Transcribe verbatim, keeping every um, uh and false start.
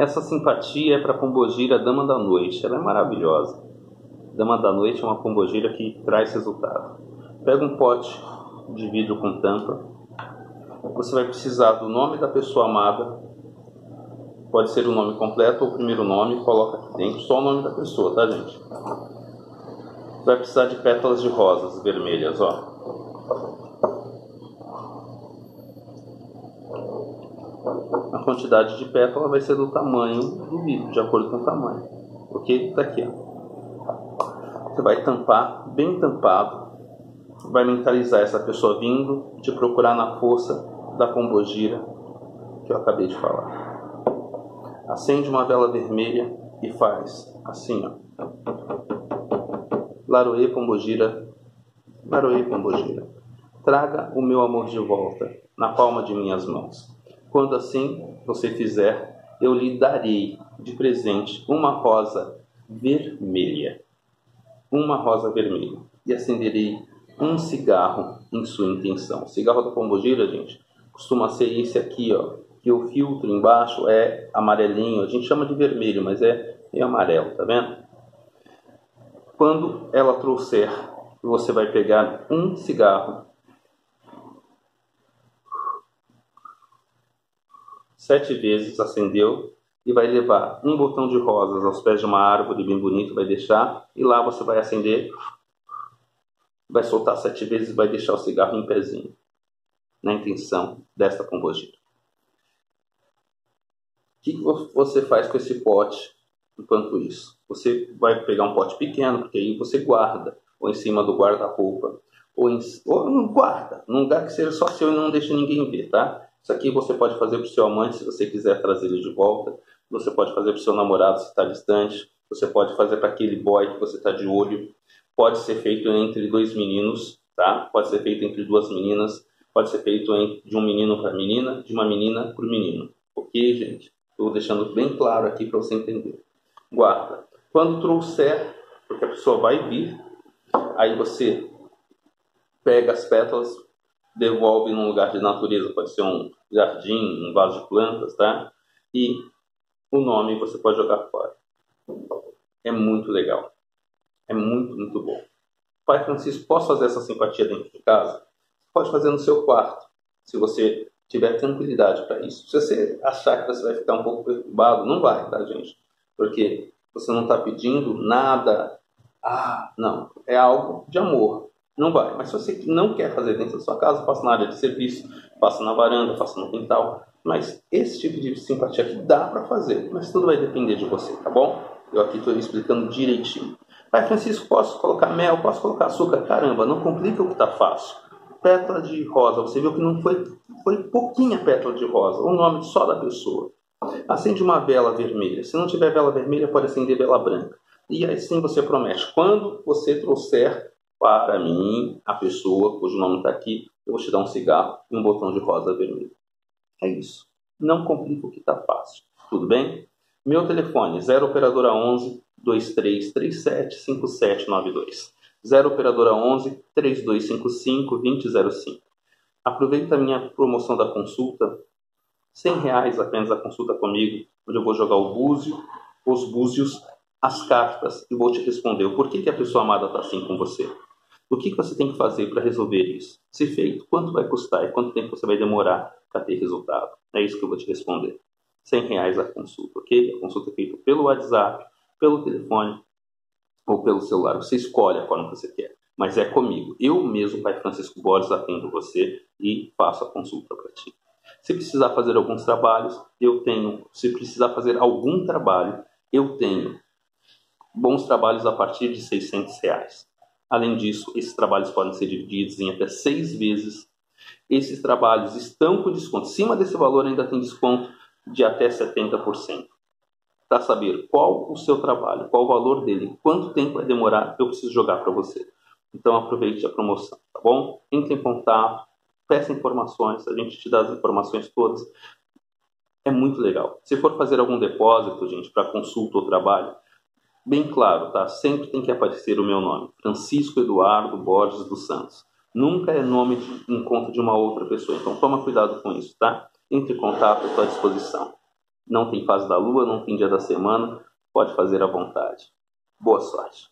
Essa simpatia é para a Pombagira Dama da Noite. Ela é maravilhosa. Dama da Noite é uma pombagira que traz resultado. Pega um pote de vidro com tampa. Você vai precisar do nome da pessoa amada. Pode ser o nome completo ou o primeiro nome. Coloca aqui dentro só o nome da pessoa, tá, gente? Vai precisar de pétalas de rosas vermelhas, ó. A quantidade de pétala vai ser do tamanho do vidro, de acordo com o tamanho. Ok? Tá aqui, ó. Você vai tampar, bem tampado. Vai mentalizar essa pessoa vindo te procurar na força da pombagira que eu acabei de falar. Acende uma vela vermelha e faz assim, ó. Laroê pombagira, laroê pombagira, traga o meu amor de volta na palma de minhas mãos. Quando assim você fizer, eu lhe darei de presente uma rosa vermelha. Uma rosa vermelha. E acenderei um cigarro em sua intenção. O cigarro da pombagira, gente, costuma ser esse aqui, ó. Que o filtro embaixo é amarelinho. A gente chama de vermelho, mas é meio amarelo, tá vendo? Quando ela trouxer, você vai pegar um cigarro. Sete vezes acendeu e vai levar um botão de rosas aos pés de uma árvore bem bonito, vai deixar, e lá você vai acender, vai soltar sete vezes e vai deixar o cigarro em pezinho, na intenção desta pombagira. O que você faz com esse pote enquanto isso? Você vai pegar um pote pequeno, porque aí você guarda, ou em cima do guarda-roupa, ou, em, ou não guarda, num lugar que seja só seu e não deixa ninguém ver, tá? Isso aqui você pode fazer para o seu amante, se você quiser trazer ele de volta. Você pode fazer para o seu namorado, se está distante. Você pode fazer para aquele boy que você está de olho. Pode ser feito entre dois meninos, tá? Pode ser feito entre duas meninas. Pode ser feito de um menino para a menina, de uma menina para o menino. Ok, gente? Estou deixando bem claro aqui para você entender. Guarda. Quando trouxer, porque a pessoa vai vir, aí você pega as pétalas, devolve num lugar de natureza, pode ser um jardim, um vaso de plantas, tá? E o nome você pode jogar fora. É muito legal. É muito, muito bom. Pai Francisco, posso fazer essa simpatia dentro de casa? Pode fazer no seu quarto, se você tiver tranquilidade para isso. Se você achar que você vai ficar um pouco perturbado, não vai, tá, gente? Porque você não está pedindo nada. Ah, não. É algo de amor. Não vai, mas se você não quer fazer dentro da sua casa, faça na área de serviço, faça na varanda, faça no quintal. Mas esse tipo de simpatia aqui dá para fazer, mas tudo vai depender de você, tá bom? Eu aqui estou explicando direitinho. Pai Francisco, posso colocar mel, posso colocar açúcar? Caramba, não complica o que está fácil. Pétala de rosa, você viu que não foi, foi pouquinha pétala de rosa, o nome só da pessoa. Acende uma vela vermelha, se não tiver vela vermelha pode acender vela branca. E assim você promete, quando você trouxer para mim, a pessoa cujo nome está aqui, eu vou te dar um cigarro e um botão de rosa vermelho. É isso. Não complica o que está fácil. Tudo bem? Meu telefone, zero operadora onze, vinte e três, trinta e sete, cinquenta e sete noventa e dois. zero operadora onze, trinta e dois cinquenta e cinco, vinte e zero cinco. Aproveita a minha promoção da consulta. cem reais apenas a consulta comigo, onde eu vou jogar o búzio, os búzios, as cartas, e vou te responder o porquê que a pessoa amada está assim com você. O que você tem que fazer para resolver isso? Se feito, quanto vai custar e quanto tempo você vai demorar para ter resultado? É isso que eu vou te responder. cem reais a consulta, ok? A consulta é feita pelo WhatsApp, pelo telefone ou pelo celular. Você escolhe a forma que você quer, mas é comigo. Eu mesmo, Pai Francisco Borges, atendo você e faço a consulta para ti. Se precisar fazer alguns trabalhos, eu tenho. Se precisar fazer algum trabalho, eu tenho bons trabalhos a partir de seiscentos reais. Além disso, esses trabalhos podem ser divididos em até seis vezes. Esses trabalhos estão com desconto. Acima desse valor ainda tem desconto de até setenta por cento. Para saber qual o seu trabalho, qual o valor dele, quanto tempo vai demorar, eu preciso jogar para você. Então aproveite a promoção, tá bom? Entre em contato, peça informações, a gente te dá as informações todas. É muito legal. Se for fazer algum depósito, gente, para consulta ou trabalho, bem claro, tá? Sempre tem que aparecer o meu nome, Francisco Eduardo Borges dos Santos. Nunca é nome de, em conta de uma outra pessoa, então toma cuidado com isso, tá? Entre em contato, estou à disposição. Não tem fase da lua, não tem dia da semana. Pode fazer à vontade. Boa sorte.